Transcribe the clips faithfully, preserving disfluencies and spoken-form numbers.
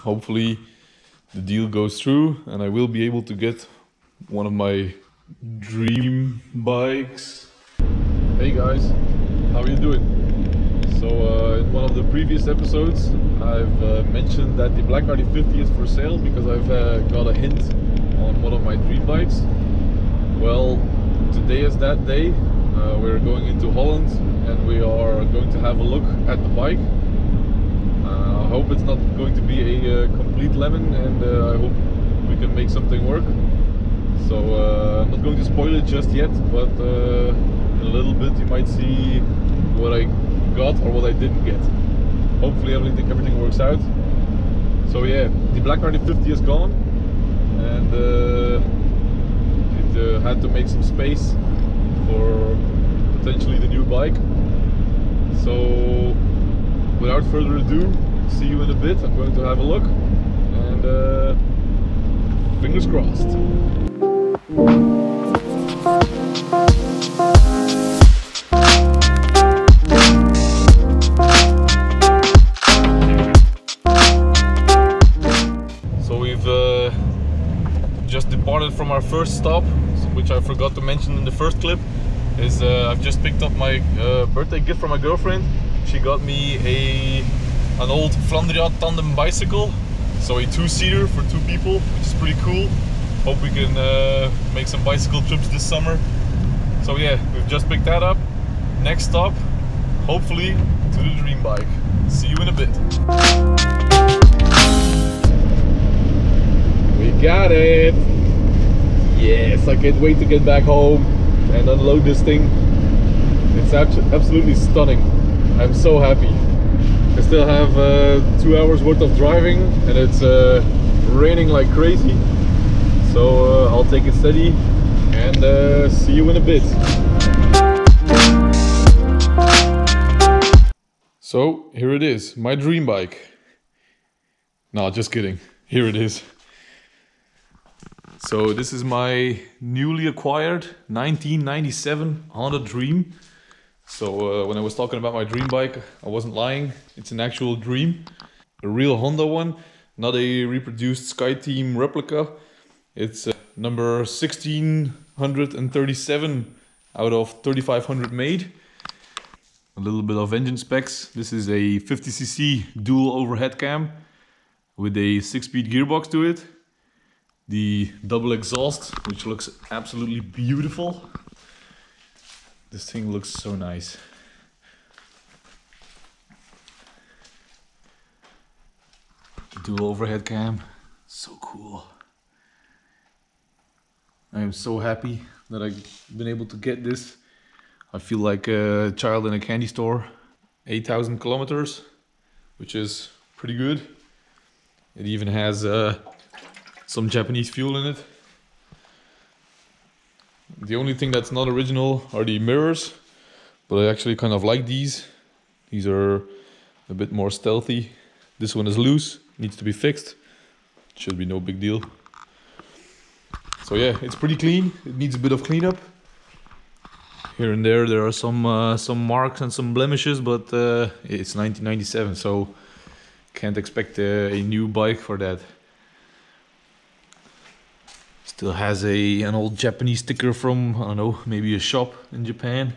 hopefully the deal goes through and I will be able to get one of my dream bikes. Hey guys, how are you doing? So uh, in one of the previous episodes I've uh, mentioned that the Black R D fifty is for sale because I've uh, got a hint on one of my dream bikes. Well, today is that day. Uh, we're going into Holland and we are going to have a look at the bike. Uh, I hope it's not going to be a uh, complete lemon, and uh, I hope we can make something work. So uh, I'm not going to spoil it just yet, but uh, in a little bit you might see what I got or what I didn't get. Hopefully everything, everything works out. So yeah, the Black R D fifty is gone and uh, it uh, had to make some space for potentially the new bike. So without further ado, see you in a bit. I'm going to have a look and uh, fingers crossed. From our first stop, which I forgot to mention in the first clip, is uh, I've just picked up my uh, birthday gift from my girlfriend. She got me a an old Flandria tandem bicycle, so a two-seater for two people, which is pretty cool. Hope we can uh, make some bicycle trips this summer. So yeah, we've just picked that up. Next stop, hopefully, to the dream bike. See you in a bit. We got it. Yes, I can't wait to get back home and unload this thing. It's absolutely stunning. I'm so happy. I still have uh, two hours worth of driving and it's uh, raining like crazy. So uh, I'll take it steady and uh, see you in a bit. So here it is, my dream bike. No, just kidding. Here it is. So this is my newly acquired nineteen ninety-seven Honda Dream. So uh, when I was talking about my dream bike, I wasn't lying. It's an actual dream. A real Honda one, not a reproduced Sky Team replica. It's uh, number one thousand six hundred thirty-seven out of thirty-five hundred made. A little bit of engine specs. This is a fifty C C dual overhead cam with a six-speed gearbox to it. The double exhaust, which looks absolutely beautiful. This thing looks so nice. Dual overhead cam, so cool. I am so happy that I've been able to get this. I feel like a child in a candy store. eight thousand kilometers, which is pretty good. It even has uh, some Japanese fuel in it. The only thing that's not original are the mirrors, but I actually kind of like these. These are a bit more stealthy. This one is loose, needs to be fixed. Should be no big deal. So yeah, it's pretty clean. It needs a bit of cleanup. Here and there, there are some, uh, some marks and some blemishes, but uh, it's nineteen ninety-seven, so can't expect uh, a new bike for that. Still has a an old Japanese sticker from, I don't know, maybe a shop in Japan.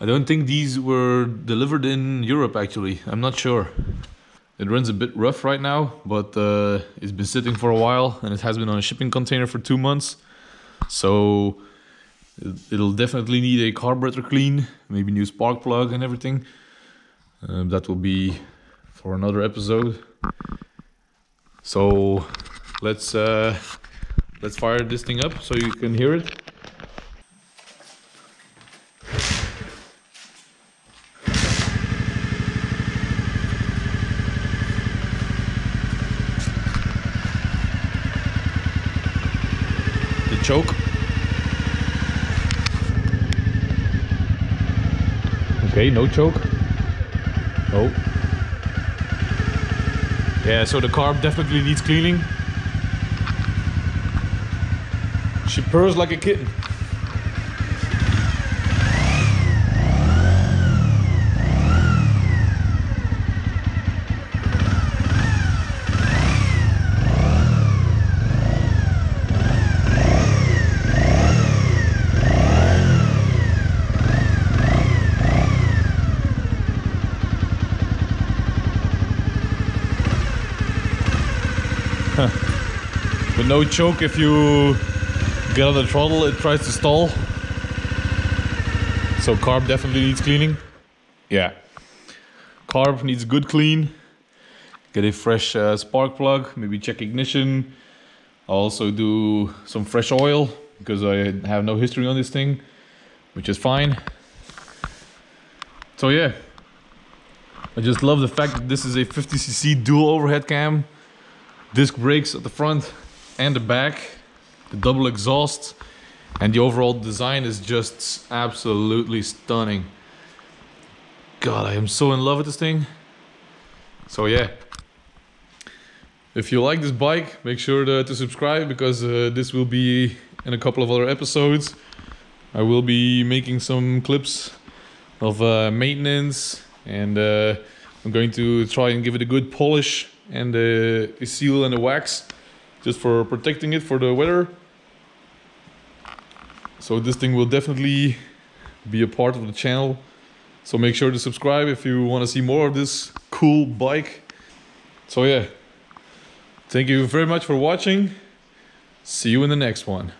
I don't think these were delivered in Europe actually, I'm not sure. It runs a bit rough right now, but uh, it's been sitting for a while and it has been on a shipping container for two months. So it'll definitely need a carburetor clean, maybe new spark plug and everything. Uh, that will be for another episode. So Let's uh, let's fire this thing up so you can hear it. The choke. Okay, no choke. Oh. Yeah, so the carb definitely needs cleaning. She purrs like a kitten. But no choke, if you get on the throttle, it tries to stall. So carb definitely needs cleaning. Yeah. Carb needs a good clean. Get a fresh uh, spark plug, maybe check ignition. I'll also do some fresh oil, because I have no history on this thing, which is fine. So yeah, I just love the fact that this is a fifty C C dual overhead cam, disc brakes at the front and the back, the double exhaust, and the overall design is just absolutely stunning. God, I am so in love with this thing. So yeah, if you like this bike, make sure to, to subscribe, because uh, this will be in a couple of other episodes. I will be making some clips of uh, maintenance, and uh, I'm going to try and give it a good polish and uh, a seal and a wax, just for protecting it for the weather. So this thing will definitely be a part of the channel. So make sure to subscribe if you want to see more of this cool bike. So yeah, thank you very much for watching. See you in the next one.